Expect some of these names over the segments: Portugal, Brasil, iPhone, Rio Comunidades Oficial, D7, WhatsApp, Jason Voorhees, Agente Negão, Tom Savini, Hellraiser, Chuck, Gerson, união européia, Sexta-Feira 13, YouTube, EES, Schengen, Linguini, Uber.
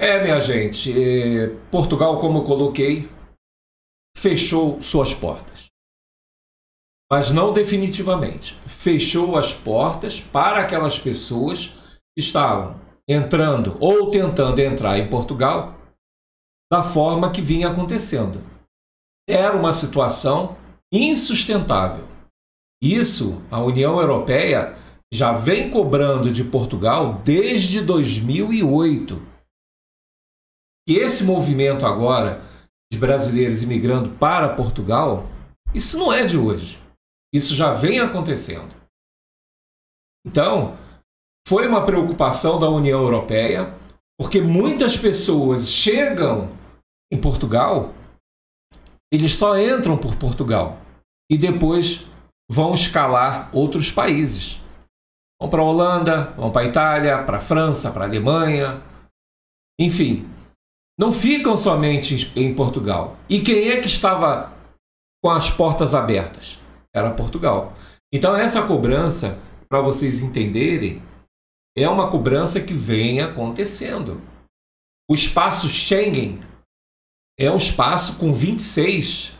É, minha gente, Portugal, como eu coloquei, fechou suas portas. Mas não definitivamente. Fechou as portas para aquelas pessoas que estavam entrando ou tentando entrar em Portugal da forma que vinha acontecendo. Era uma situação insustentável. Isso a União Europeia já vem cobrando de Portugal desde 2008. E esse movimento agora de brasileiros imigrando para Portugal, isso não é de hoje. Isso já vem acontecendo. Então, foi uma preocupação da União Europeia, porque muitas pessoas chegam em Portugal, eles só entram por Portugal e depois vão escalar outros países. Vão para a Holanda, vão para a Itália, para a França, para a Alemanha, enfim. Não ficam somente em Portugal. E quem é que estava com as portas abertas? Era Portugal. Então essa cobrança, para vocês entenderem, é uma cobrança que vem acontecendo. O espaço Schengen é um espaço com 26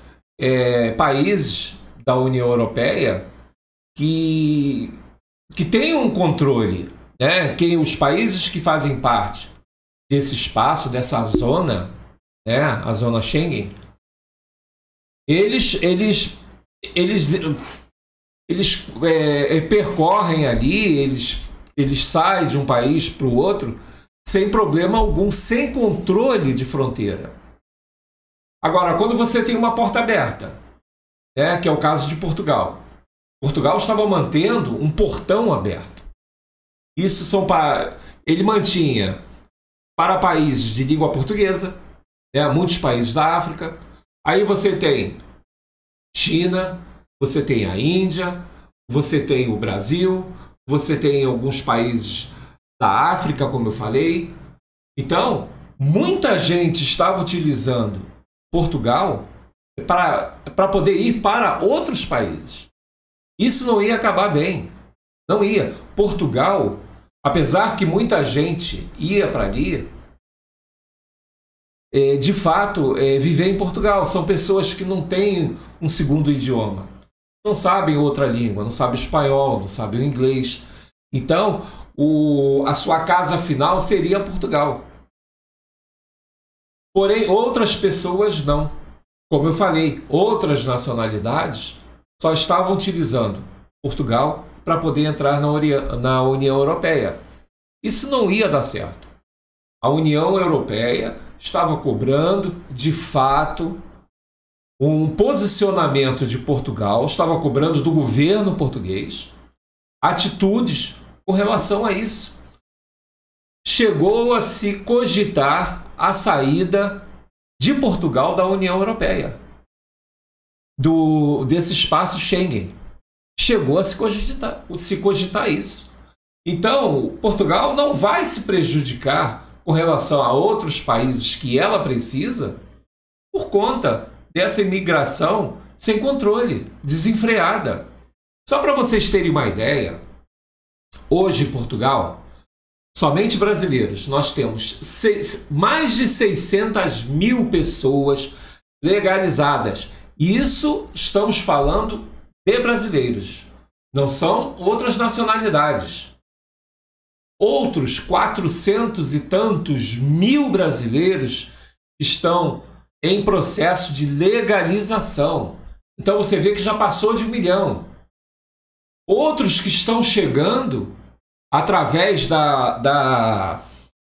países da União Europeia que tem um controle, né? Que os países que fazem parte desse espaço, dessa zona, né? A zona Schengen, eles percorrem ali, eles saem de um país para o outro sem problema algum, sem controle de fronteira. Agora, quando você tem uma porta aberta, né, que é o caso de Portugal. Portugal estava mantendo um portão aberto. Isso são para... Ele mantinha para países de língua portuguesa, né, muitos países da África. Aí você tem China, você tem a Índia, você tem o Brasil, você tem alguns países da África, como eu falei. Então, muita gente estava utilizando Portugal para poder ir para outros países. Isso não ia acabar bem. Não ia. Portugal, apesar que muita gente ia para ali, de fato, viver em Portugal. São pessoas que não têm um segundo idioma. Não sabem outra língua, não sabem espanhol, não sabem o inglês. Então, a sua casa final seria Portugal. Porém, outras pessoas não. Como eu falei, outras nacionalidades só estavam utilizando Portugal para poder entrar na União Europeia. Isso não ia dar certo. A União Europeia estava cobrando, de fato, um posicionamento de Portugal, estava cobrando do governo português atitudes com relação a isso. Chegou a se cogitar a saída de Portugal da União Europeia, desse espaço Schengen. Chegou a se cogitar isso. Então, Portugal não vai se prejudicar com relação a outros países que ela precisa por conta dessa imigração sem controle, desenfreada. Só para vocês terem uma ideia, hoje em Portugal, somente brasileiros, nós temos mais de 600.000 pessoas legalizadas. Isso estamos falando de brasileiros, não são outras nacionalidades. Outros 400 e tantos mil brasileiros estão em processo de legalização. Então você vê que já passou de 1 milhão. Outros que estão chegando através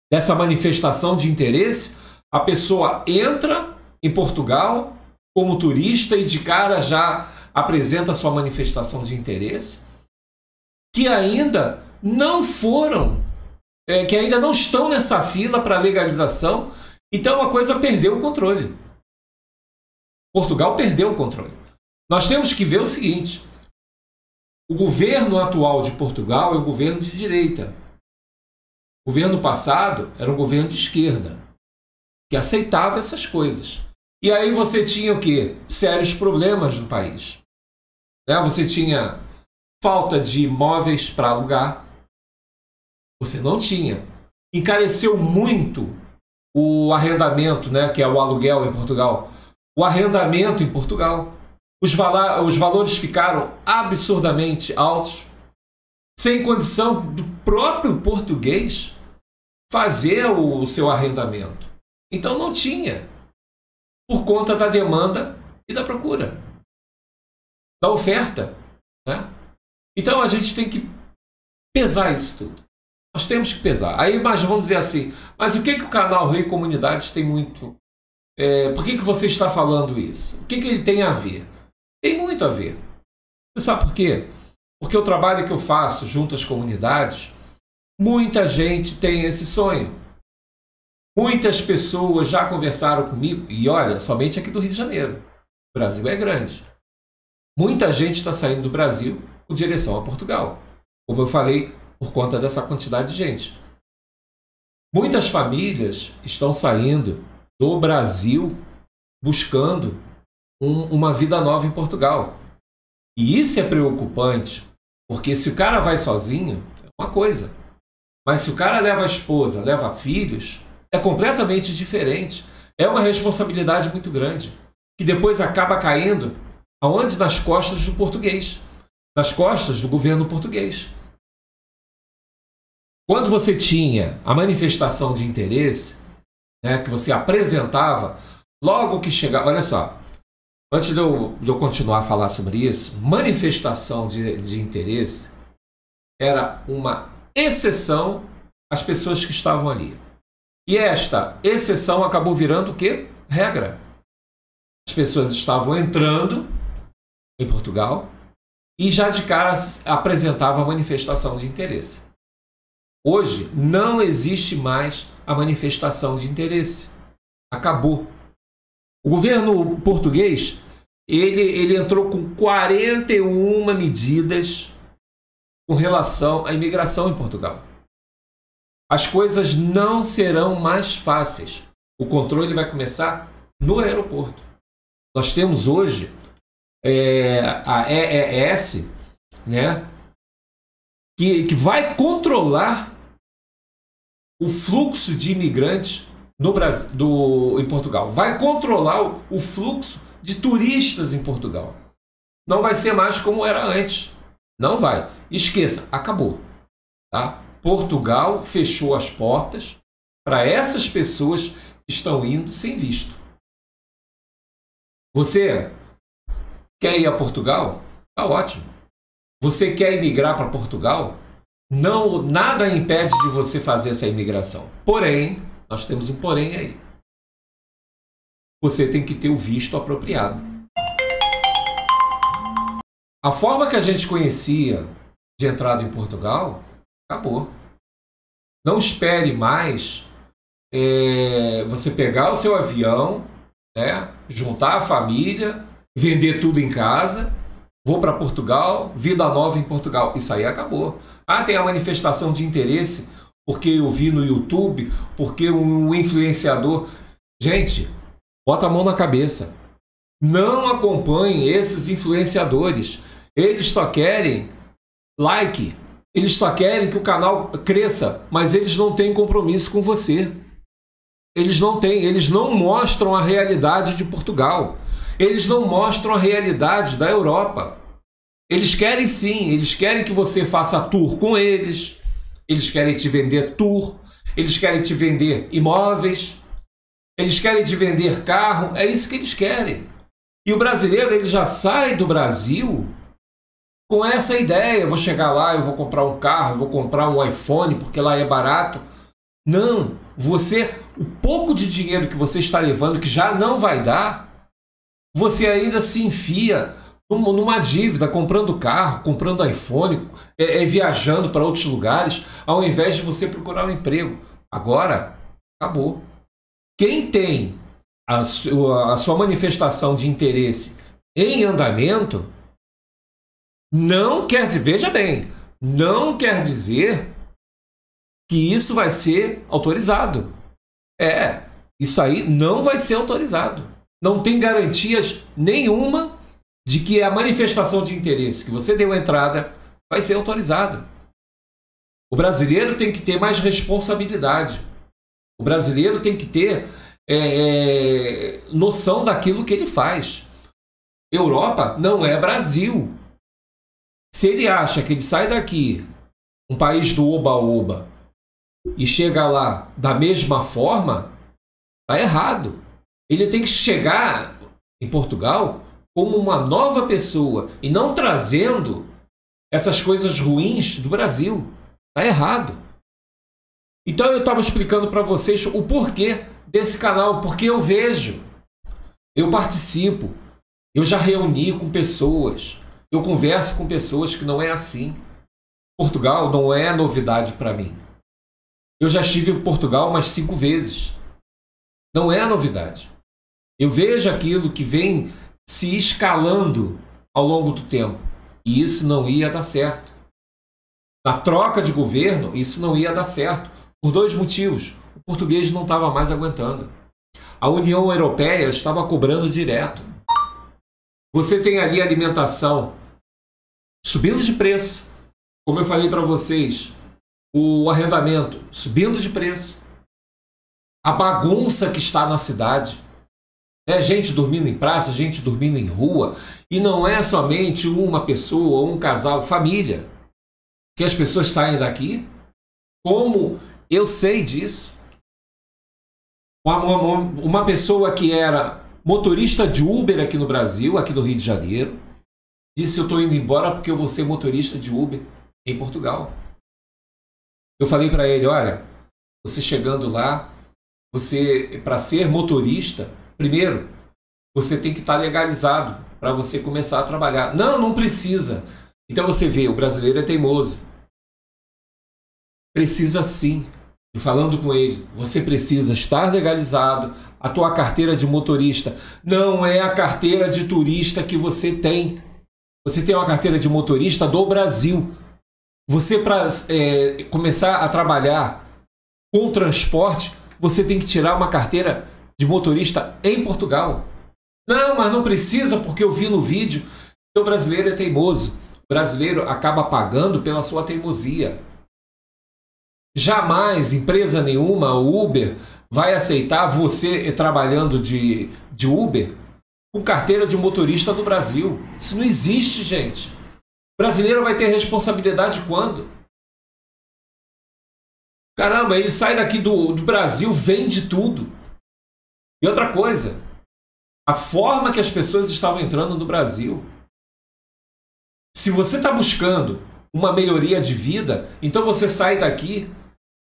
dessa manifestação de interesse, a pessoa entra em Portugal como turista e de cara já apresenta sua manifestação de interesse, que ainda não foram, que ainda não estão nessa fila para legalização. Então a coisa perdeu o controle. Portugal perdeu o controle. Nós temos que ver o seguinte: o governo atual de Portugal é um governo de direita. O governo passado era um governo de esquerda, que aceitava essas coisas. E aí você tinha o quê? Sérios problemas no país. Você tinha falta de imóveis para alugar. Você não tinha. Encareceu muito o arrendamento, né, que é o aluguel em Portugal. O arrendamento em Portugal, os valores ficaram absurdamente altos, sem condição do próprio português fazer o seu arrendamento. Então não tinha, por conta da demanda e da procura, da oferta, né? Então a gente tem que pesar isso tudo. Nós temos que pesar. Aí, mas vamos dizer assim, mas o que o canal Rio e Comunidades tem muito... por que você está falando isso? O que ele tem a ver? Tem muito a ver. Você sabe por quê? Porque o trabalho que eu faço junto às comunidades, muita gente tem esse sonho. Muitas pessoas já conversaram comigo, e olha, somente aqui do Rio de Janeiro. O Brasil é grande. Muita gente está saindo do Brasil com direção a Portugal. Como eu falei, por conta dessa quantidade de gente. Muitas famílias estão saindo do Brasil buscando uma vida nova em Portugal. E isso é preocupante, porque se o cara vai sozinho, é uma coisa. Mas se o cara leva a esposa, leva filhos, é completamente diferente. É uma responsabilidade muito grande, que depois acaba caindo aonde? Nas costas do português, nas costas do governo português. Quando você tinha a manifestação de interesse, né, que você apresentava, logo que chegava... Olha só, antes de eu continuar a falar sobre isso, manifestação de interesse era uma exceção às pessoas que estavam ali. E esta exceção acabou virando o quê? Regra. As pessoas estavam entrando em Portugal e já de cara apresentava a manifestação de interesse. Hoje não existe mais a manifestação de interesse. Acabou. O governo português, ele entrou com 41 medidas com relação à imigração em Portugal. As coisas não serão mais fáceis. O controle vai começar no aeroporto. Nós temos hoje a EES, né, que vai controlar o fluxo de imigrantes no Brasil, em Portugal. Vai controlar o fluxo de turistas em Portugal. Não vai ser mais como era antes. Não vai. Esqueça, acabou. Tá? Portugal fechou as portas para essas pessoas que estão indo sem visto. Você quer ir a Portugal? Tá ótimo. Você quer imigrar para Portugal? Não, nada impede de você fazer essa imigração. Porém, nós temos um porém aí. Você tem que ter o visto apropriado. A forma que a gente conhecia de entrada em Portugal, acabou. Não espere mais você pegar o seu avião, né, juntar a família, vender tudo em casa... Vou para Portugal, vida nova em Portugal. Isso aí acabou. Ah, tem a manifestação de interesse, porque eu vi no YouTube, porque um influenciador... Gente, bota a mão na cabeça. Não acompanhem esses influenciadores. Eles só querem like. Eles só querem que o canal cresça, mas eles não têm compromisso com você. Eles não têm, eles não mostram a realidade de Portugal. Eles não mostram a realidade da Europa. Eles querem sim, eles querem que você faça tour com eles, eles querem te vender tour, eles querem te vender imóveis, eles querem te vender carro, é isso que eles querem. E o brasileiro, ele já sai do Brasil com essa ideia, eu vou chegar lá, eu vou comprar um carro, eu vou comprar um iPhone porque lá é barato. Não, você, o pouco de dinheiro que você está levando, que já não vai dar, você ainda se enfia numa dívida, comprando carro, comprando iPhone, viajando para outros lugares, ao invés de você procurar um emprego. Agora, acabou. Quem tem a sua manifestação de interesse em andamento, não quer dizer, veja bem, não quer dizer que isso vai ser autorizado. É, isso aí não vai ser autorizado. Não tem garantias nenhuma de que a manifestação de interesse que você deu entrada vai ser autorizada. O brasileiro tem que ter mais responsabilidade. O brasileiro tem que ter noção daquilo que ele faz. Europa não é Brasil. Se ele acha que ele sai daqui, um país do oba-oba, e chega lá da mesma forma, tá errado. Ele tem que chegar em Portugal como uma nova pessoa e não trazendo essas coisas ruins do Brasil. Tá errado. Então eu estava explicando para vocês o porquê desse canal, porque eu vejo, eu participo, eu já reuni com pessoas, eu converso com pessoas que não é assim. Portugal não é novidade para mim. Eu já estive em Portugal umas 5 vezes. Não é novidade. Eu vejo aquilo que vem se escalando ao longo do tempo. E isso não ia dar certo. Na troca de governo, isso não ia dar certo. Por 2 motivos. O português não estava mais aguentando. A União Europeia estava cobrando direto. Você tem ali alimentação subindo de preço. Como eu falei para vocês, o arrendamento subindo de preço. A bagunça que está na cidade. É gente dormindo em praça, gente dormindo em rua. E não é somente uma pessoa, um casal, família. Que as pessoas saem daqui. Como eu sei disso? Uma pessoa que era motorista de Uber aqui no Brasil, aqui no Rio de Janeiro, disse: eu estou indo embora porque eu vou ser motorista de Uber em Portugal. Eu falei para ele: olha, você chegando lá, você, para ser motorista, primeiro, você tem que estar legalizado para você começar a trabalhar. Não, não precisa. Então você vê, o brasileiro é teimoso. Precisa sim. E falando com ele, você precisa estar legalizado. A tua carteira de motorista não é a carteira de turista que você tem. Você tem uma carteira de motorista do Brasil. Você, para começar a trabalhar com transporte, você tem que tirar uma carteira de motorista em Portugal. Não, mas não precisa, porque eu vi no vídeo. O brasileiro é teimoso. O brasileiro acaba pagando pela sua teimosia. Jamais empresa nenhuma, Uber, vai aceitar você trabalhando de Uber com carteira de motorista do Brasil. Isso não existe, gente. O brasileiro vai ter responsabilidade quando? Caramba, ele sai daqui do Brasil, vende tudo. E outra coisa, a forma que as pessoas estavam entrando no Brasil. Se você está buscando uma melhoria de vida, então você sai daqui,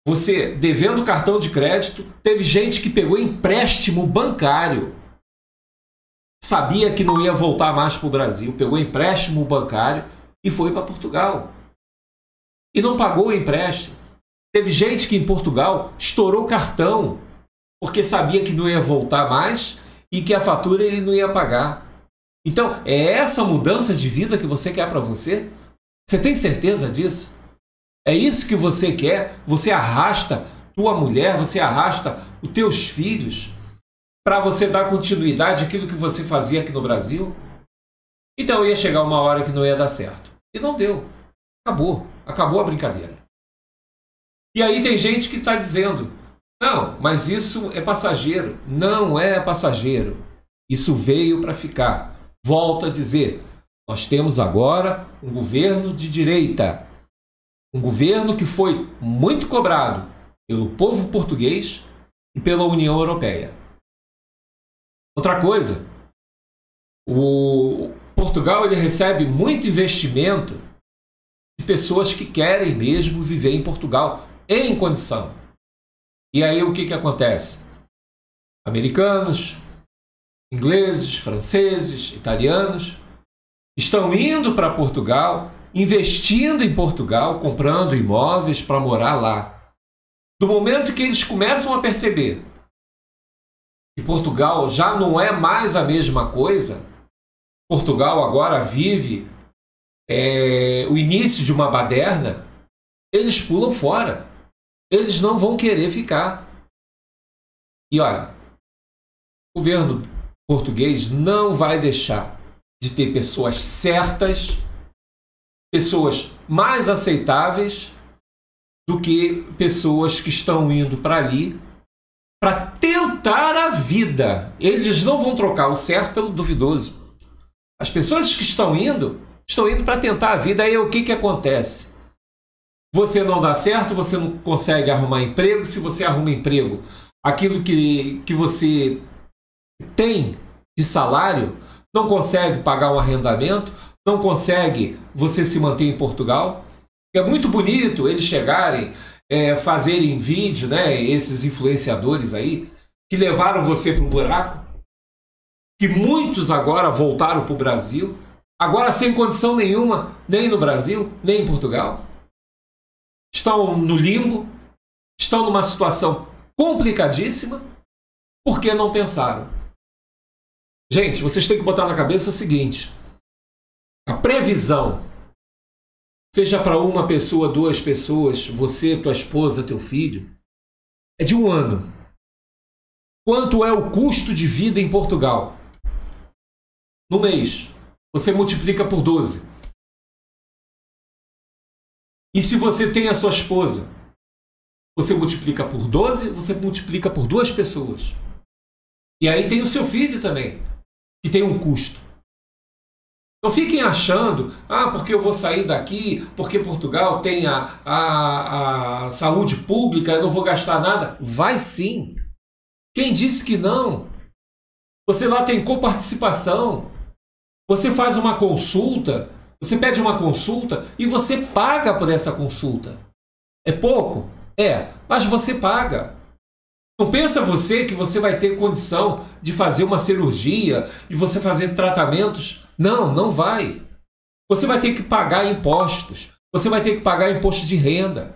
você devendo cartão de crédito. Teve gente que pegou empréstimo bancário, sabia que não ia voltar mais para o Brasil, pegou empréstimo bancário e foi para Portugal. E não pagou o empréstimo. Teve gente que em Portugal estourou cartão, porque sabia que não ia voltar mais e que a fatura ele não ia pagar. Então, é essa mudança de vida que você quer para você? Você tem certeza disso? É isso que você quer? Você arrasta tua mulher, você arrasta os teus filhos para você dar continuidade àquilo que você fazia aqui no Brasil? Então ia chegar uma hora que não ia dar certo. E não deu. Acabou. Acabou a brincadeira. E aí tem gente que está dizendo: não, mas isso é passageiro. Não é passageiro. Isso veio para ficar. Volto a dizer, nós temos agora um governo de direita, um governo que foi muito cobrado pelo povo português e pela União Europeia. Outra coisa, o Portugal ele recebe muito investimento de pessoas que querem mesmo viver em Portugal em condição. E aí o que que acontece? Americanos, ingleses, franceses, italianos estão indo para Portugal, investindo em Portugal, comprando imóveis para morar lá. Do momento que eles começam a perceber que Portugal já não é mais a mesma coisa, Portugal agora vive o início de uma baderna, eles pulam fora. Eles não vão querer ficar. E olha, o governo português não vai deixar de ter pessoas certas, pessoas mais aceitáveis do que pessoas que estão indo para ali para tentar a vida. Eles não vão trocar o certo pelo duvidoso. As pessoas que estão indo para tentar a vida. Aí o que que acontece? Você não dá certo, você não consegue arrumar emprego. Se você arruma emprego, aquilo que você tem de salário, não consegue pagar um arrendamento, não consegue você se manter em Portugal. É muito bonito eles chegarem, fazerem vídeo, né, esses influenciadores aí, que levaram você para o buraco, que muitos agora voltaram para o Brasil, agora sem condição nenhuma, nem no Brasil, nem em Portugal. Estão no limbo, estão numa situação complicadíssima, porque não pensaram. Gente, vocês têm que botar na cabeça o seguinte: a previsão, seja para uma pessoa, duas pessoas, você, tua esposa, teu filho, é de um ano. Quanto é o custo de vida em Portugal? No mês, você multiplica por 12. E se você tem a sua esposa, você multiplica por 12, você multiplica por duas pessoas. E aí tem o seu filho também, que tem um custo. Não fiquem achando, ah, porque eu vou sair daqui, porque Portugal tem a saúde pública, eu não vou gastar nada. Vai sim. Quem disse que não? Você lá tem coparticipação. Você faz uma consulta, você pede uma consulta e você paga por essa consulta. É pouco? É, mas você paga. Não pensa você que você vai ter condição de fazer uma cirurgia, de você fazer tratamentos. Não, não vai. Você vai ter que pagar impostos. Você vai ter que pagar imposto de renda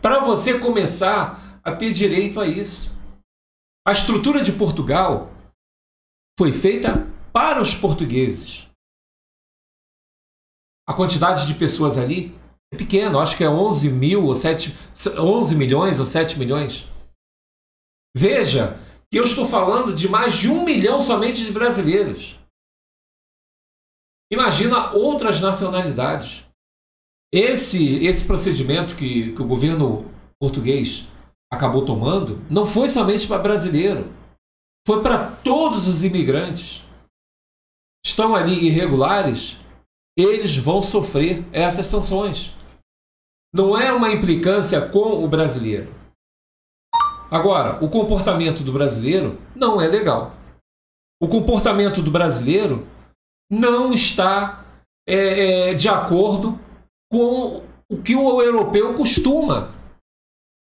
para você começar a ter direito a isso. A estrutura de Portugal foi feita para os portugueses. A quantidade de pessoas ali é pequena. Acho que é 11 milhões ou 7 milhões. Veja que eu estou falando de mais de 1 milhão somente de brasileiros. Imagina outras nacionalidades. Esse procedimento que o governo português acabou tomando não foi somente para brasileiro. Foi para todos os imigrantes. Estão ali irregulares, eles vão sofrer essas sanções. Não é uma implicância com o brasileiro. Agora, o comportamento do brasileiro não é legal. O comportamento do brasileiro não está de acordo com o que o europeu costuma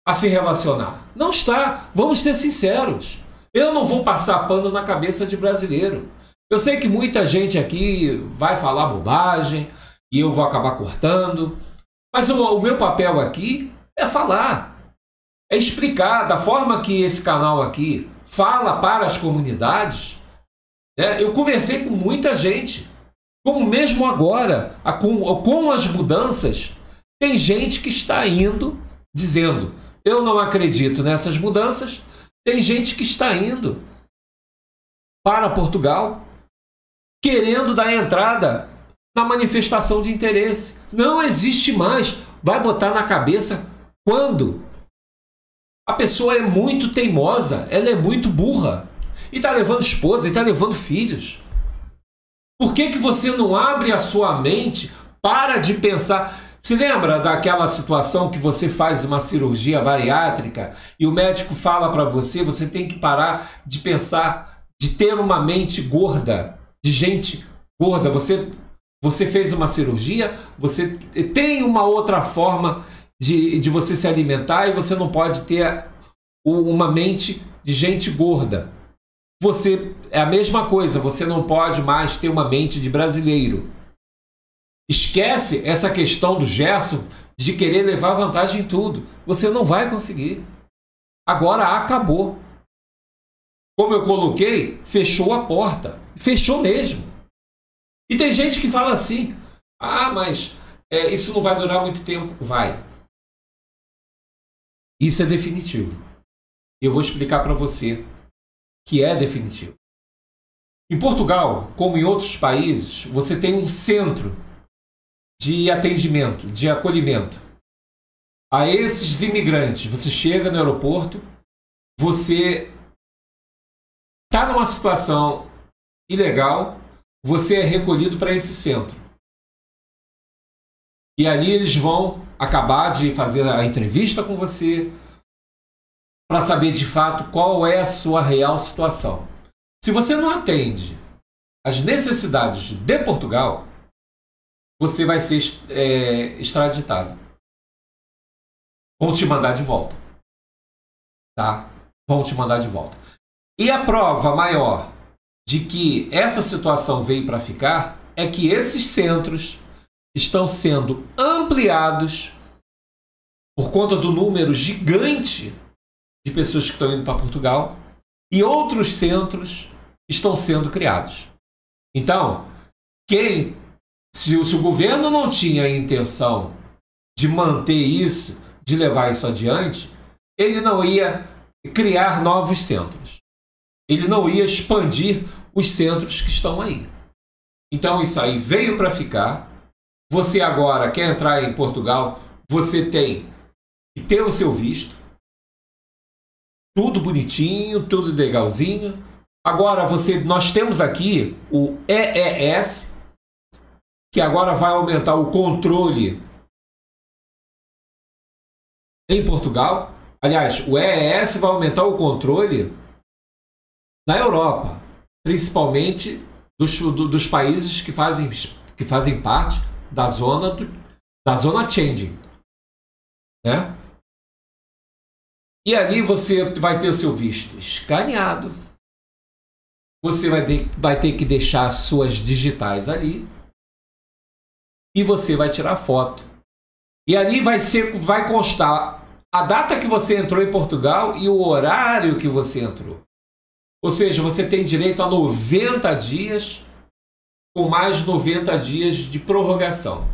a se relacionar. Não está. Vamos ser sinceros. Eu não vou passar pano na cabeça de brasileiro. Eu sei que muita gente aqui vai falar bobagem e eu vou acabar cortando. Mas o meu papel aqui é falar. É explicar da forma que esse canal aqui fala para as comunidades. Né? Eu conversei com muita gente. Como mesmo agora, com as mudanças, tem gente que está indo dizendo: eu não acredito nessas mudanças. Tem gente que está indo para Portugal querendo dar entrada na manifestação de interesse. Não existe mais. Vai botar na cabeça quando? A pessoa é muito teimosa, ela é muito burra. E tá levando esposa, e tá levando filhos. Por que você não abre a sua mente para de pensar? Se lembra daquela situação que você faz uma cirurgia bariátrica e o médico fala para você, você tem que parar de pensar, de ter uma mente gorda, de gente gorda. Você fez uma cirurgia, você tem uma outra forma de você se alimentar e você não pode ter uma mente de gente gorda. Você é a mesma coisa, você não pode mais ter uma mente de brasileiro. Esquece essa questão do Gerson de querer levar vantagem em tudo. Você não vai conseguir. Agora acabou. Como eu coloquei, fechou a porta. Fechou mesmo. E tem gente que fala assim: ah, mas isso não vai durar muito tempo. Vai. Isso é definitivo. Eu vou explicar para você que é definitivo. Em Portugal, como em outros países, você tem um centro de atendimento, de acolhimento a esses imigrantes. Você chega no aeroporto, você está numa situação ilegal, você é recolhido para esse centro. E ali eles vão acabar de fazer a entrevista com você para saber de fato qual é a sua real situação. Se você não atende às necessidades de Portugal, você vai ser extraditado. Vão te mandar de volta. Tá? Vão te mandar de volta. E a prova maior de que essa situação veio para ficar é que esses centros estão sendo ampliados por conta do número gigante de pessoas que estão indo para Portugal e outros centros estão sendo criados. Então, se o governo não tinha a intenção de manter isso, de levar isso adiante, ele não ia criar novos centros. Ele não ia expandir os centros que estão aí. Então isso aí veio para ficar. Você agora quer entrar em Portugal, você tem que ter o seu visto. Tudo bonitinho, tudo legalzinho. Agora nós temos aqui o EES, que agora vai aumentar o controle em Portugal. Aliás, o EES vai aumentar o controle na Europa, principalmente dos países que fazem parte da zona Schengen, né? E ali você vai ter o seu visto escaneado, você vai ter que deixar as suas digitais ali e você vai tirar foto. E ali vai constar a data que você entrou em Portugal e o horário que você entrou. Ou seja, você tem direito a 90 dias com mais 90 dias de prorrogação.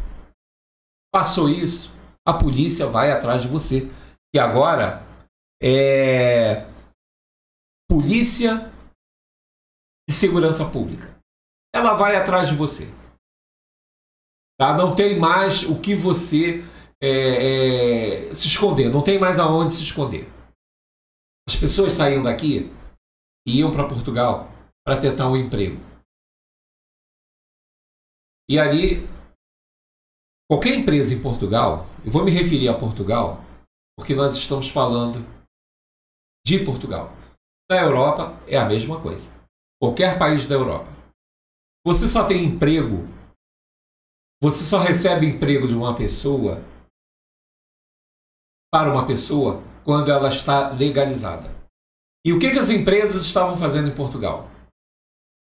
Passou isso, a polícia vai atrás de você. E agora é Polícia de Segurança Pública. Ela vai atrás de você. Tá? Não tem mais o que você se esconder. Não tem mais aonde se esconder. As pessoas saindo daqui e iam para Portugal para tentar um emprego. E ali, qualquer empresa em Portugal, eu vou me referir a Portugal, porque nós estamos falando de Portugal. Na Europa é a mesma coisa. Qualquer país da Europa. Você só tem emprego, você só recebe emprego de uma pessoa para uma pessoa quando ela está legalizada. E o que as empresas estavam fazendo em Portugal?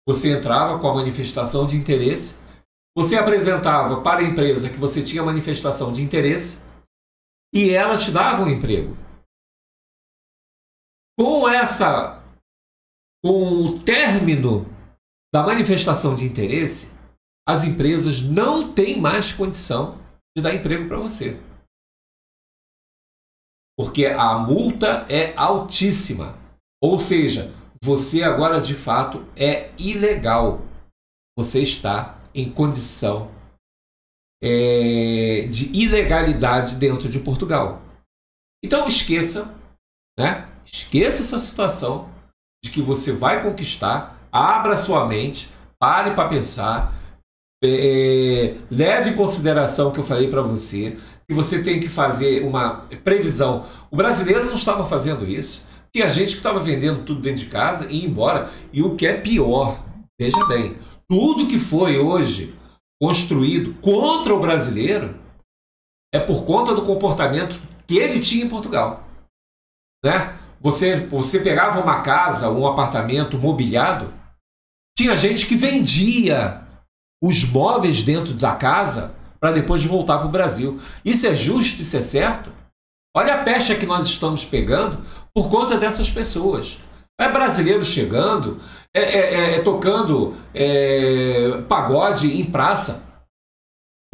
Você entrava com a manifestação de interesse, você apresentava para a empresa que você tinha manifestação de interesse e ela te dava um emprego. Com o término da manifestação de interesse, as empresas não têm mais condição de dar emprego para você. Porque a multa é altíssima. Ou seja, você agora de fato é ilegal. Você está em condição de ilegalidade dentro de Portugal. Então esqueça, né? Esqueça essa situação de que você vai conquistar. Abra sua mente, pare para pensar, leve em consideração o que eu falei para você, que você tem que fazer uma previsão. O brasileiro não estava fazendo isso. Tinha gente que estava vendendo tudo dentro de casa e ia embora. E o que é pior, veja bem, tudo que foi hoje construído contra o brasileiro é por conta do comportamento que ele tinha em Portugal, né? Você pegava uma casa, um apartamento mobiliado, tinha gente que vendia os móveis dentro da casa para depois voltar para o Brasil. Isso é justo? Isso é certo? Olha a pecha que nós estamos pegando por conta dessas pessoas. É brasileiro chegando, tocando pagode em praça.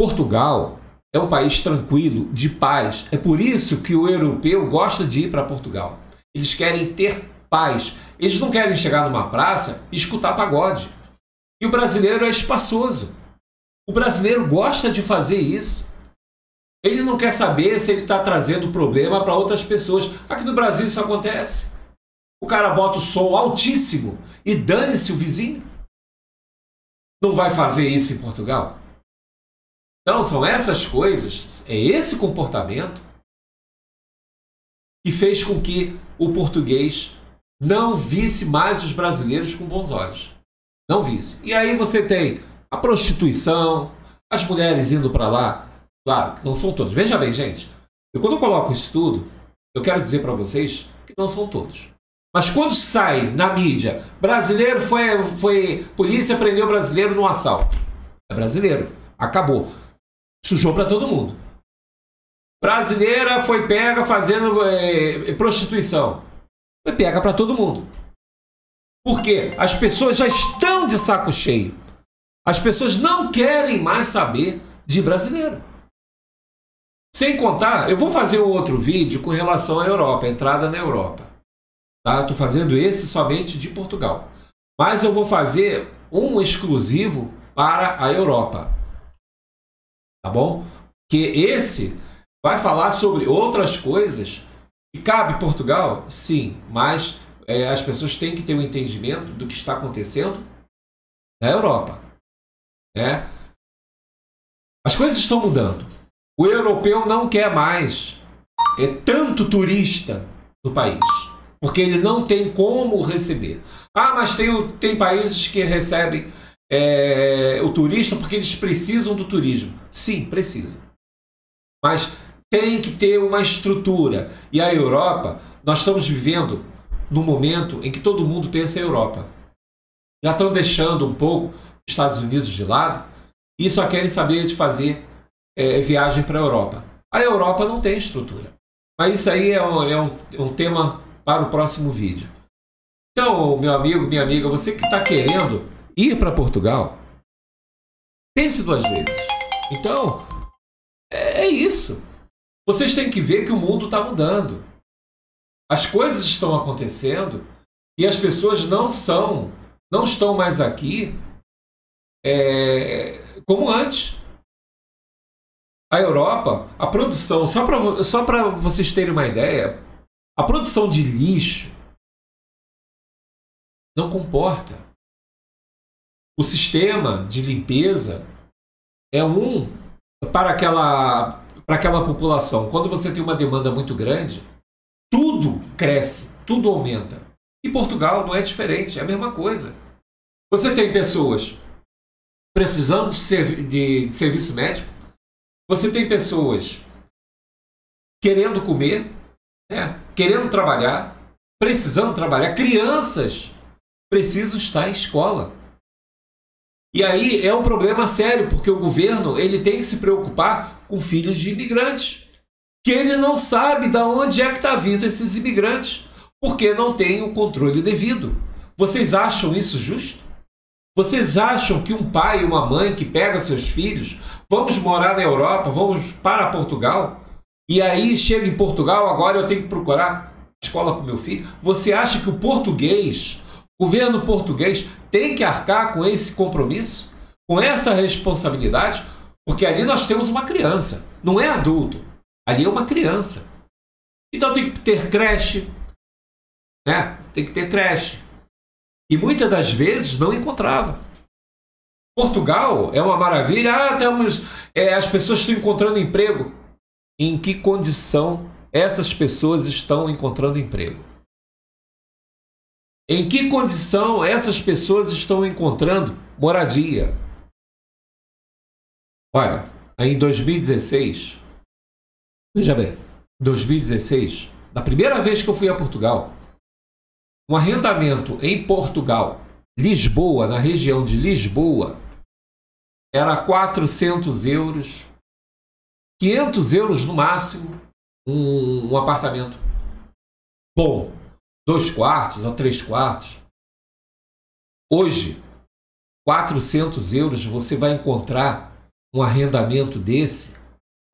Portugal é um país tranquilo, de paz. É por isso que o europeu gosta de ir para Portugal. Eles querem ter paz. Eles não querem chegar numa praça e escutar pagode. E o brasileiro é espaçoso. O brasileiro gosta de fazer isso. Ele não quer saber se ele está trazendo problema para outras pessoas. Aqui no Brasil isso acontece. O cara bota o som altíssimo e dane-se o vizinho. Não vai fazer isso em Portugal? Então, são essas coisas, é esse comportamento que fez com que o português não visse mais os brasileiros com bons olhos. Não visse. E aí você tem a prostituição, as mulheres indo para lá. Claro, que não são todos. Veja bem, gente. Eu, quando eu coloco isso tudo, eu quero dizer para vocês que não são todos. Mas quando sai na mídia, brasileiro polícia prendeu brasileiro num assalto. É brasileiro. Acabou. Sujou para todo mundo. Brasileira foi pega fazendo prostituição. Foi pega para todo mundo. Por quê? As pessoas já estão de saco cheio. As pessoas não querem mais saber de brasileiro. Sem contar, eu vou fazer um outro vídeo com relação à Europa, a entrada na Europa. Tá? Estou fazendo esse somente de Portugal. Mas eu vou fazer um exclusivo para a Europa. Tá bom? Que esse vai falar sobre outras coisas que cabe Portugal, sim, mas as pessoas têm que ter um entendimento do que está acontecendo na Europa. Né? As coisas estão mudando. O europeu não quer mais tanto turista no país, porque ele não tem como receber. Ah, mas tem países que recebem o turista porque eles precisam do turismo. Sim, precisam. Mas tem que ter uma estrutura. E a Europa, nós estamos vivendo num momento em que todo mundo pensa em Europa. Já estão deixando um pouco os Estados Unidos de lado e só querem saber de fazer viagem para a Europa. A Europa não tem estrutura. Mas isso aí é um tema para o próximo vídeo. Então, meu amigo, minha amiga, você que está querendo ir para Portugal, pense duas vezes. Então, é isso. Vocês têm que ver que o mundo está mudando. As coisas estão acontecendo e as pessoas não estão mais aqui como antes. A Europa, a produção, só para vocês terem uma ideia, a produção de lixo não comporta. O sistema de limpeza é um para aquela população. Quando você tem uma demanda muito grande, tudo cresce, tudo aumenta. E Portugal não é diferente, é a mesma coisa. Você tem pessoas precisando de serviço médico, você tem pessoas querendo comer, querendo trabalhar, precisando trabalhar. Crianças precisam estar em escola. E aí é um problema sério, porque o governo ele tem que se preocupar com filhos de imigrantes, que ele não sabe de onde é que está vindo esses imigrantes, porque não tem o controle devido. Vocês acham isso justo? Vocês acham que um pai e uma mãe que pega seus filhos, vamos morar na Europa, vamos para Portugal, e aí chega em Portugal, agora eu tenho que procurar escola para o meu filho? Você acha que o português, o governo português, tem que arcar com esse compromisso, com essa responsabilidade? Porque ali nós temos uma criança, não é adulto, ali é uma criança. Então tem que ter creche, né? Tem que ter creche. E muitas das vezes não encontrava. Portugal é uma maravilha. Ah, temos, as pessoas estão encontrando emprego. Em que condição essas pessoas estão encontrando emprego? Em que condição essas pessoas estão encontrando moradia? Olha, aí em 2016, veja bem, 2016, da primeira vez que eu fui a Portugal, um arrendamento em Portugal, Lisboa, na região de Lisboa, era 400 euros, 500 euros no máximo, um apartamento bom, 2 quartos ou 3 quartos. Hoje, 400 euros você vai encontrar um arrendamento desse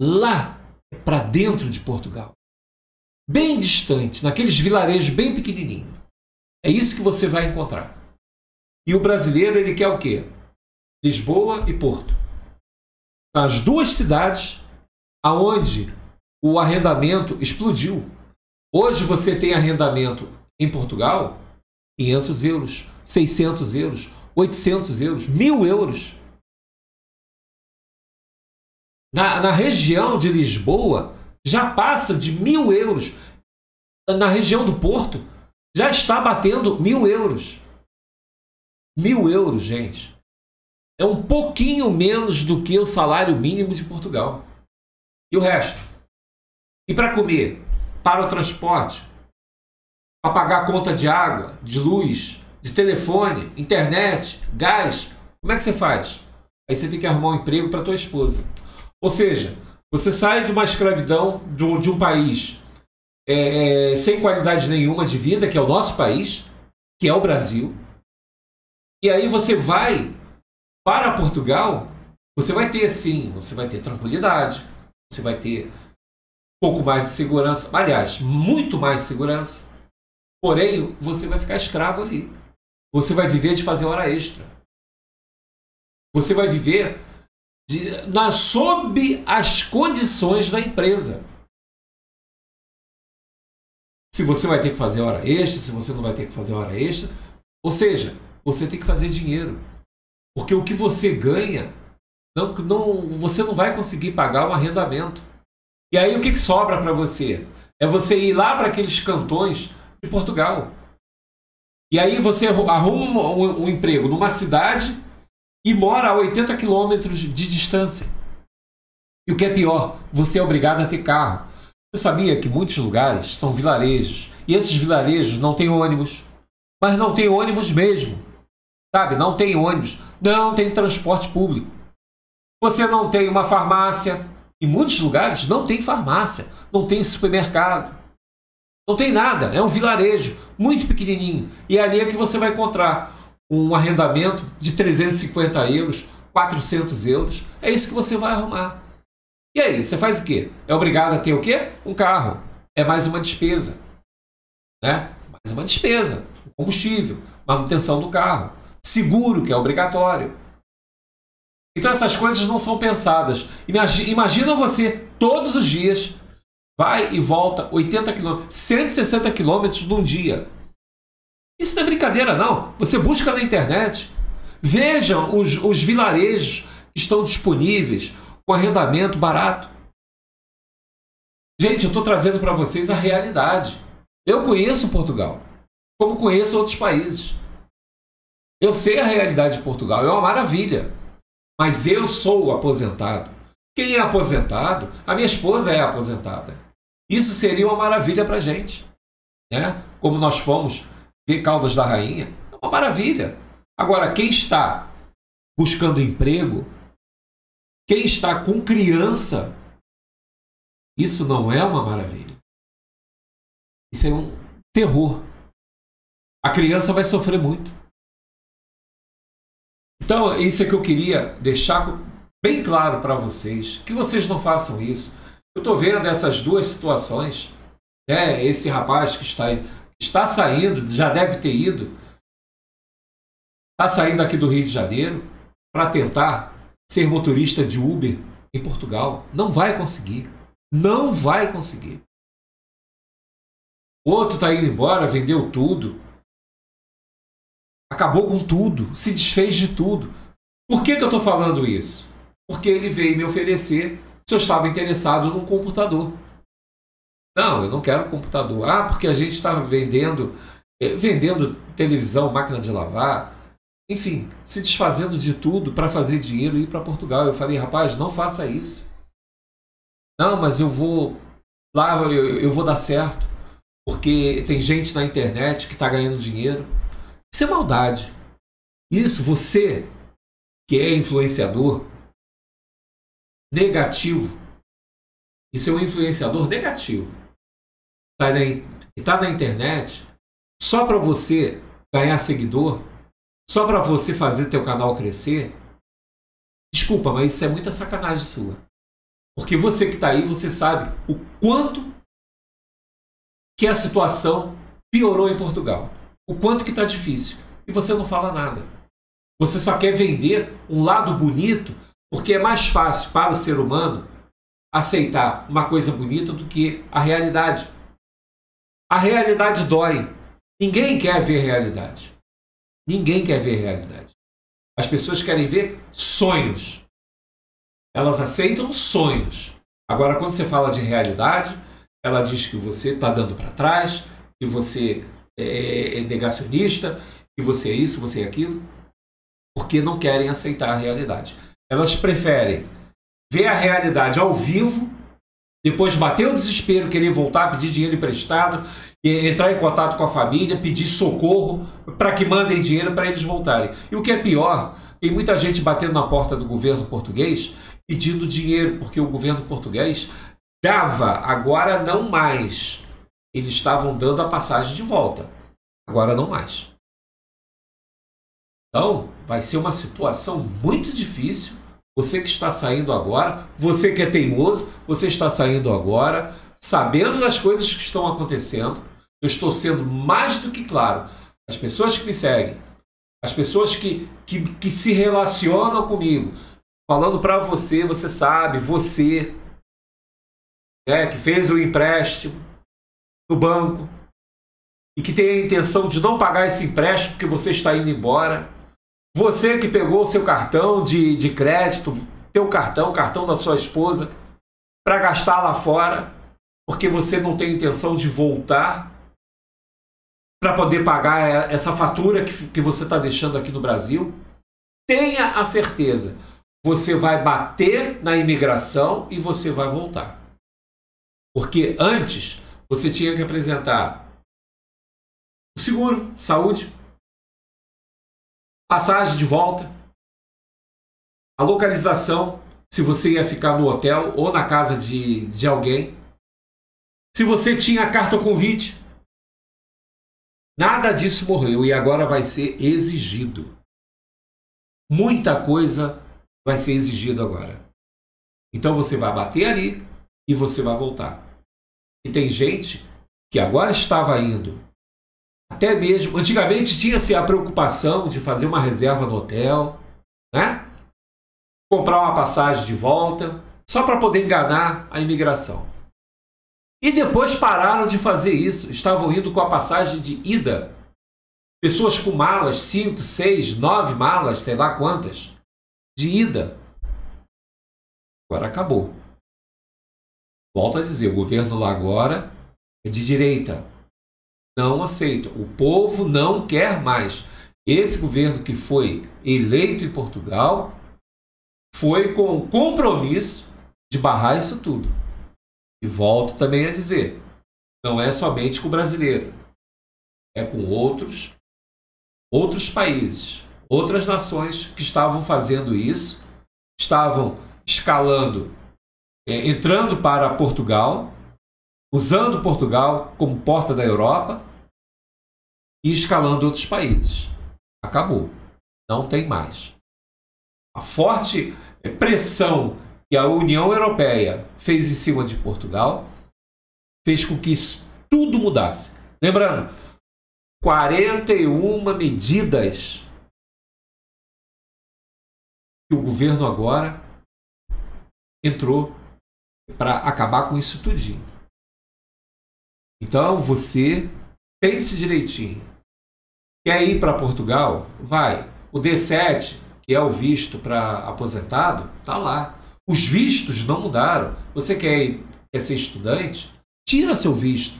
lá para dentro de Portugal, bem distante, naqueles vilarejos bem pequenininhos. É isso que você vai encontrar. E o brasileiro, ele quer o quê? Lisboa e Porto. As duas cidades aonde o arrendamento explodiu. Hoje você tem arrendamento Em Portugal, 500 euros, 600 euros, 800 euros, 1.000 euros. Na região de Lisboa, já passa de 1.000 euros. Na região do Porto, já está batendo 1.000 euros. 1.000 euros, gente. É um pouquinho menos do que o salário mínimo de Portugal. E o resto? E para comer? Para o transporte? Para pagar a conta de água, de luz, de telefone, internet, gás? Como é que você faz? Aí você tem que arrumar um emprego para tua esposa. Ou seja, você sai de uma escravidão de um país sem qualidade nenhuma de vida, que é o nosso país, que é o Brasil. E aí você vai para Portugal, você vai ter sim, você vai ter tranquilidade, você vai ter um pouco mais de segurança, aliás, muito mais segurança, porém você vai ficar escravo ali. Você vai viver de fazer hora extra. Você vai viver sob as condições da empresa. Se você vai ter que fazer hora extra, se você não vai ter que fazer hora extra, ou seja, você tem que fazer dinheiro, porque o que você ganha, você não vai conseguir pagar o arrendamento. E aí o que sobra para você? É você ir lá para aqueles cantões de Portugal. E aí você arruma um emprego numa cidade e mora a 80 quilômetros de distância. E o que é pior, você é obrigado a ter carro. Você sabia que muitos lugares são vilarejos, e esses vilarejos não têm ônibus, mas não tem ônibus mesmo, sabe? Não tem ônibus, não tem transporte público. Você não tem uma farmácia, em muitos lugares não tem farmácia, não tem supermercado, não tem nada, é um vilarejo muito pequenininho. E ali é que você vai encontrar um arrendamento de 350 euros, 400 euros, é isso que você vai arrumar. E aí, você faz o quê? É obrigado a ter o quê? Um carro. É mais uma despesa, né? Mais uma despesa. Combustível, manutenção do carro, seguro, que é obrigatório. Então essas coisas não são pensadas. Imagina você todos os dias vai e volta 80 km, 160 km num dia. Isso não é brincadeira, não. Você busca na internet, vejam os vilarejos que estão disponíveis com arrendamento barato. Gente, eu estou trazendo para vocês a realidade. Eu conheço Portugal, como conheço outros países. Eu sei a realidade de Portugal, é uma maravilha. Mas eu sou aposentado. Quem é aposentado? A minha esposa é aposentada. Isso seria uma maravilha para a gente, né? Como nós fomos ver Caldas da Rainha, é uma maravilha. Agora, quem está buscando emprego, quem está com criança, isso não é uma maravilha. Isso é um terror. A criança vai sofrer muito. Então, isso é que eu queria deixar bem claro para vocês, que vocês não façam isso. Eu estou vendo essas duas situações, né? Esse rapaz que está saindo, já deve ter ido, está saindo aqui do Rio de Janeiro para tentar ser motorista de Uber em Portugal. Não vai conseguir. Não vai conseguir. O outro está indo embora, vendeu tudo. Acabou com tudo, se desfez de tudo. Por que eu estou falando isso? Porque ele veio me oferecer se eu estava interessado num computador. Não, eu não quero um computador. Ah, porque a gente estava vendendo televisão, máquina de lavar, enfim, se desfazendo de tudo para fazer dinheiro e ir para Portugal. Eu falei, rapaz, não faça isso. Não, mas eu vou lá, eu vou dar certo, porque tem gente na internet que está ganhando dinheiro. Isso é maldade. Isso você, que é influenciador negativo, isso é um influenciador negativo. Está na internet só para você ganhar seguidor, só para você fazer teu canal crescer. Desculpa, mas isso é muita sacanagem sua. Porque você que está aí, você sabe o quanto que a situação piorou em Portugal. O quanto que está difícil. E você não fala nada. Você só quer vender um lado bonito, porque é mais fácil para o ser humano aceitar uma coisa bonita do que a realidade. A realidade dói. Ninguém quer ver realidade. Ninguém quer ver realidade. As pessoas querem ver sonhos. Elas aceitam sonhos. Agora, quando você fala de realidade, ela diz que você está dando para trás, que você é negacionista, que você é isso, você é aquilo, porque não querem aceitar a realidade. Elas preferem ver a realidade ao vivo, depois bater o desespero, querer voltar, pedir dinheiro emprestado, entrar em contato com a família, pedir socorro para que mandem dinheiro para eles voltarem. E o que é pior, tem muita gente batendo na porta do governo português pedindo dinheiro, porque o governo português dava, agora não mais. Eles estavam dando a passagem de volta, agora não mais. Então, vai ser uma situação muito difícil. Você que está saindo agora, você que é teimoso, você está saindo agora, sabendo das coisas que estão acontecendo. Eu estou sendo mais do que claro. As pessoas que me seguem, as pessoas que se relacionam comigo, falando para você, você sabe, você que fez o empréstimo no banco e que tem a intenção de não pagar esse empréstimo porque você está indo embora, você que pegou o seu cartão de crédito, teu cartão, cartão da sua esposa, para gastar lá fora, porque você não tem intenção de voltar para poder pagar essa fatura que você está deixando aqui no Brasil. Tenha a certeza, você vai bater na imigração e você vai voltar. Porque antes você tinha que apresentar o seguro, saúde, passagem de volta, a localização, se você ia ficar no hotel ou na casa de alguém, se você tinha carta convite. Nada disso morreu e agora vai ser exigido. Muita coisa vai ser exigida agora. Então você vai bater ali e você vai voltar. E tem gente que agora estava indo, até mesmo, antigamente tinha-se a preocupação de fazer uma reserva no hotel, né? Comprar uma passagem de volta, só para poder enganar a imigração. E depois pararam de fazer isso, estavam indo com a passagem de ida. Pessoas com malas, 5, 6, 9 malas, sei lá quantas, de ida. Agora acabou. Volto a dizer, o governo lá agora é de direita. Não aceita. O povo não quer mais. Esse governo que foi eleito em Portugal foi com o compromisso de barrar isso tudo. E volto também a dizer, não é somente com o brasileiro. É com outros países, outras nações que estavam fazendo isso, estavam escalando, entrando para Portugal, usando Portugal como porta da Europa e escalando outros países. Acabou. Não tem mais. A forte pressão que a União Europeia fez em cima de Portugal fez com que isso tudo mudasse. Lembrando, 41 medidas que o governo agora entrou para acabar com isso tudinho. Então você pense direitinho. Quer ir para Portugal? Vai. O D7, que é o visto para aposentado, tá lá. Os vistos não mudaram. Você quer ser estudante? Tira seu visto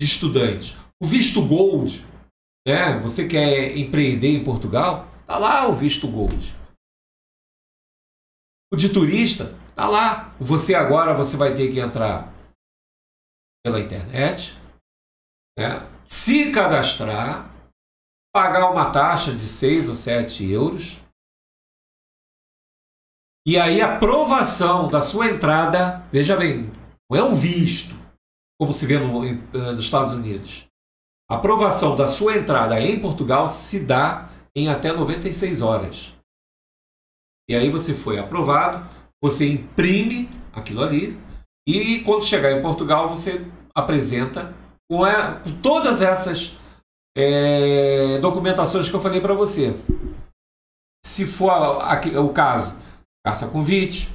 de estudante. O visto Gold, né? Você quer empreender em Portugal? Tá lá o visto Gold. O de turista? Tá lá. Você agora vai ter que entrar pela internet, né? Se cadastrar, pagar uma taxa de 6 ou 7 euros e aí a aprovação da sua entrada, veja bem, não é um visto, como se vê nos Estados Unidos. A aprovação da sua entrada em Portugal se dá em até 96 horas. E aí você foi aprovado, você imprime aquilo ali e quando chegar em Portugal você apresenta com todas essas documentações que eu falei para você. Se for o caso, carta convite,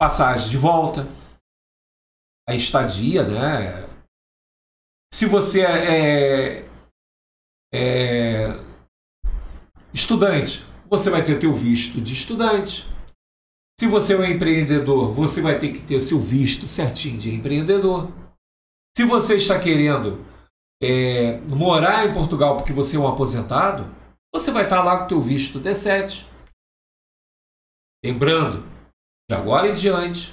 passagem de volta, a estadia, né? se você é estudante, você vai ter teu visto de estudante. Se você é um empreendedor, você vai ter que ter seu visto certinho de empreendedor. Se você está querendo morar em Portugal porque você é um aposentado, você vai estar lá com o teu visto D7. Lembrando, de agora em diante,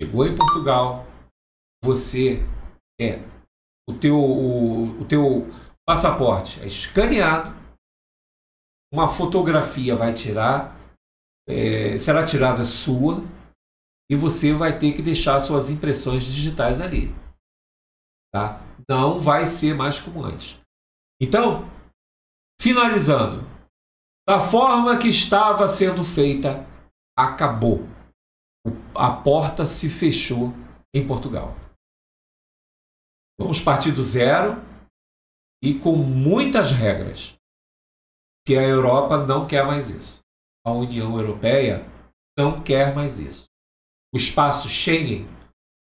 chegou em Portugal, você o teu passaporte é escaneado, uma fotografia vai tirar, será tirada sua, e você vai ter que deixar suas impressões digitais ali, tá? Não vai ser mais como antes. Então, finalizando, da forma que estava sendo feita, acabou. A porta se fechou em Portugal. Vamos partir do zero e com muitas regras, que a Europa não quer mais isso. A União Europeia não quer mais isso. O espaço Schengen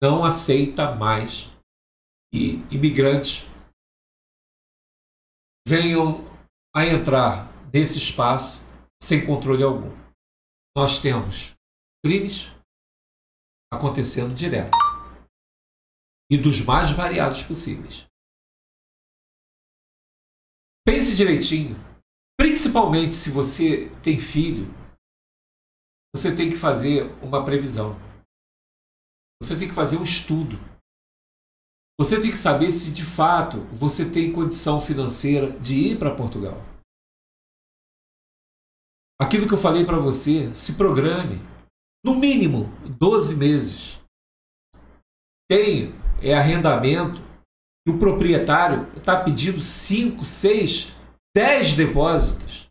não aceita mais que imigrantes venham a entrar nesse espaço sem controle algum. Nós temos crimes acontecendo direto e dos mais variados possíveis. Pense direitinho, principalmente se você tem filho, você tem que fazer uma previsão, você tem que fazer um estudo, você tem que saber se de fato você tem condição financeira de ir para Portugal. Aquilo que eu falei para você, se programe, no mínimo 12 meses. Tem arrendamento e o proprietário está pedindo 5, 6, 10 depósitos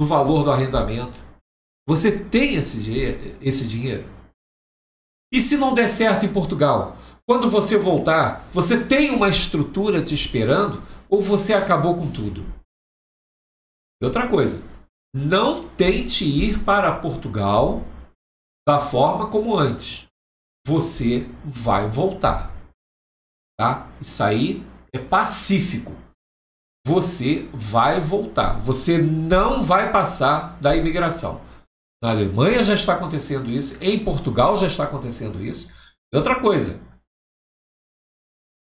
do valor do arrendamento. Você tem esse dinheiro? E se não der certo em Portugal, quando você voltar, você tem uma estrutura te esperando ou você acabou com tudo? E outra coisa, não tente ir para Portugal da forma como antes. Você vai voltar, tá? Isso aí é pacífico. Você vai voltar. Você não vai passar da imigração. Na Alemanha já está acontecendo isso. Em Portugal já está acontecendo isso. E outra coisa,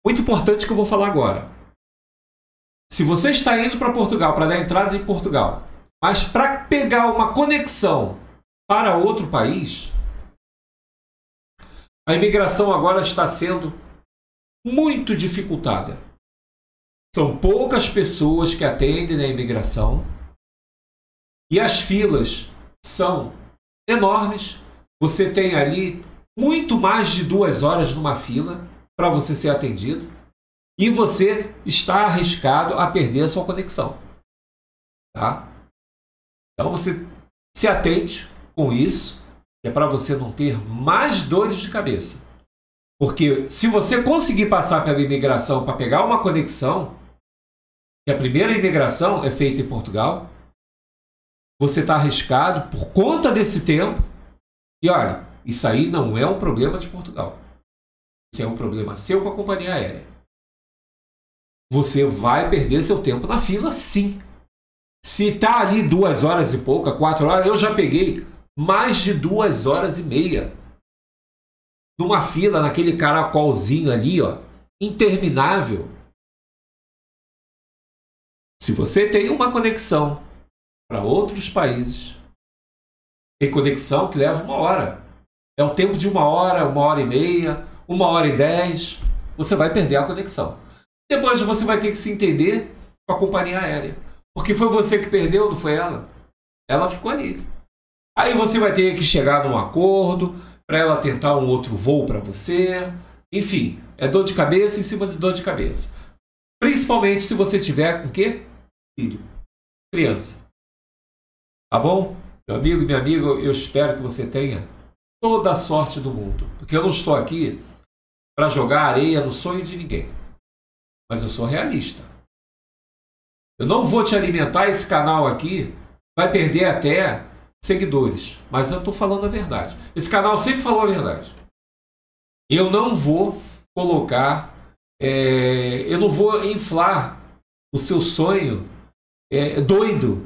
muito importante, que eu vou falar agora. Se você está indo para Portugal, para dar entrada em Portugal, mas para pegar uma conexão para outro país, a imigração agora está sendo muito dificultada. São poucas pessoas que atendem a imigração e as filas são enormes. Você tem ali muito mais de 2 horas numa fila para você ser atendido e você está arriscado a perder a sua conexão, tá? Então você se atente com isso, é para você não ter mais dores de cabeça. Porque se você conseguir passar pela imigração para pegar uma conexão, que a primeira imigração é feita em Portugal, você está arriscado por conta desse tempo. E olha, isso aí não é um problema de Portugal. Isso é um problema seu com a companhia aérea. Você vai perder seu tempo na fila, sim. Se está ali 2 horas e pouca, 4 horas, eu já peguei mais de 2 horas e meia numa fila, naquele caracolzinho ali, ó, interminável. Se você tem uma conexão para outros países, tem conexão que leva 1 hora. É o tempo de 1 hora, 1 hora e meia, 1 hora e 10, você vai perder a conexão. Depois você vai ter que se entender com a companhia aérea. Porque foi você que perdeu, não foi ela? Ela ficou ali. Aí você vai ter que chegar num acordo para ela tentar um outro voo para você. Enfim, é dor de cabeça em cima de dor de cabeça. Principalmente se você tiver com o quê? Filho. Criança. Tá bom? Meu amigo e minha amiga, eu espero que você tenha toda a sorte do mundo. Porque eu não estou aqui para jogar areia no sonho de ninguém. Mas eu sou realista. Eu não vou te alimentar, esse canal aqui vai perder até seguidores, mas eu estou falando a verdade. Esse canal sempre falou a verdade. Eu não vou colocar eu não vou inflar o seu sonho doido,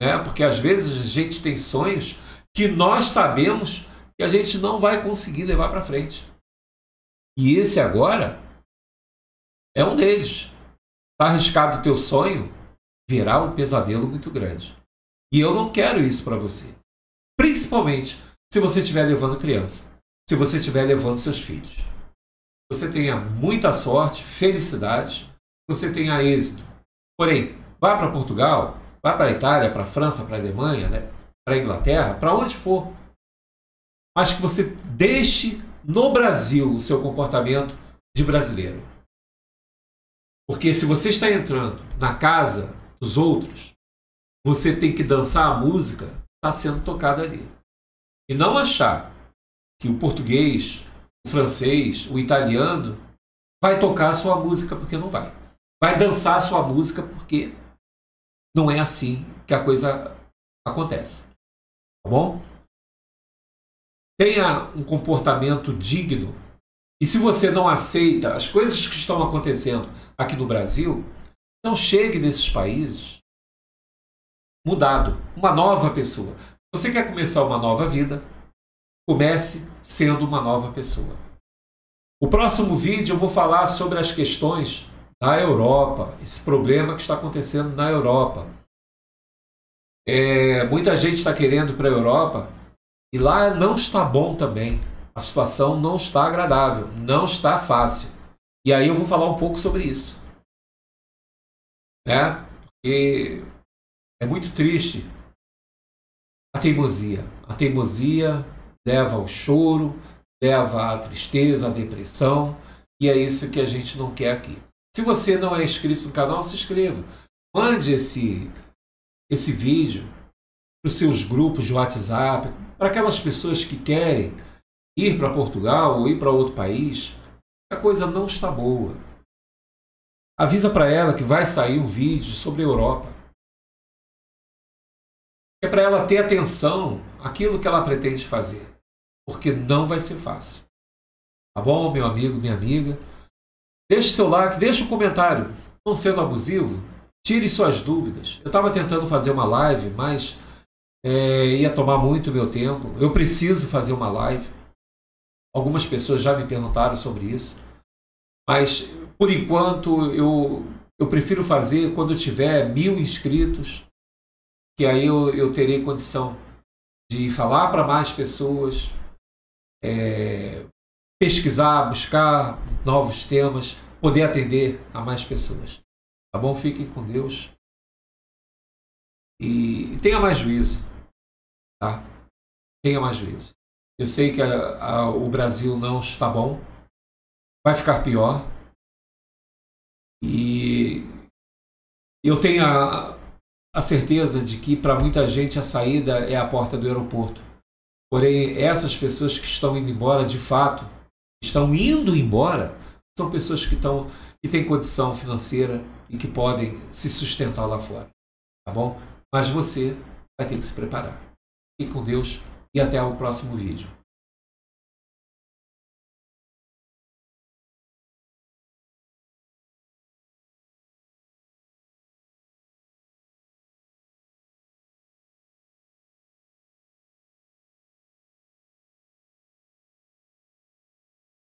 né? Porque às vezes a gente tem sonhos que nós sabemos que a gente não vai conseguir levar para frente. E esse agora é um deles. Tá arriscado o teu sonho, virá um pesadelo muito grande. E eu não quero isso para você. Principalmente se você estiver levando criança, se você estiver levando seus filhos. Você tenha muita sorte, felicidade, você tenha êxito. Porém, vá para Portugal, vá para a Itália, para a França, para a Alemanha, né? Para a Inglaterra, para onde for. Mas que você deixe no Brasil o seu comportamento de brasileiro. Porque se você está entrando na casa dos outros, você tem que dançar a música que está sendo tocada ali. E não achar que o português, o francês, o italiano vai tocar a sua música, porque não vai. Vai dançar a sua música, porque não é assim que a coisa acontece. Tá bom? Tenha um comportamento digno. E se você não aceita as coisas que estão acontecendo aqui no Brasil, não chegue nesses países mudado, uma nova pessoa. Você quer começar uma nova vida? Comece sendo uma nova pessoa. O próximo vídeo eu vou falar sobre as questões da Europa, esse problema que está acontecendo na Europa. Muita gente está querendo ir para a Europa e lá não está bom também. A situação não está agradável, não está fácil. E aí eu vou falar um pouco sobre isso. Né? Porque é muito triste a teimosia. A teimosia leva ao choro, leva à tristeza, à depressão. E é isso que a gente não quer aqui. Se você não é inscrito no canal, se inscreva. Mande esse vídeo para os seus grupos de WhatsApp, para aquelas pessoas que querem ir para Portugal ou ir para outro país, a coisa não está boa. Avisa para ela que vai sair um vídeo sobre a Europa. É para ela ter atenção àquilo que ela pretende fazer, porque não vai ser fácil. Tá bom, meu amigo, minha amiga? Deixe seu like, deixe um comentário, não sendo abusivo, tire suas dúvidas. Eu estava tentando fazer uma live, mas ia tomar muito meu tempo. Eu preciso fazer uma live. Algumas pessoas já me perguntaram sobre isso, mas por enquanto eu prefiro fazer quando eu tiver 1000 inscritos, que aí eu terei condição de falar para mais pessoas, pesquisar, buscar novos temas, poder atender a mais pessoas. Tá bom? Fiquem com Deus e tenha mais juízo, tá? Tenha mais juízo. Eu sei que o Brasil não está bom, vai ficar pior, e eu tenho a certeza de que para muita gente a saída é a porta do aeroporto. Porém, essas pessoas que estão indo embora, de fato, estão indo embora, são pessoas que têm condição financeira e que podem se sustentar lá fora, tá bom? Mas você vai ter que se preparar. Fique com Deus. E até o próximo vídeo.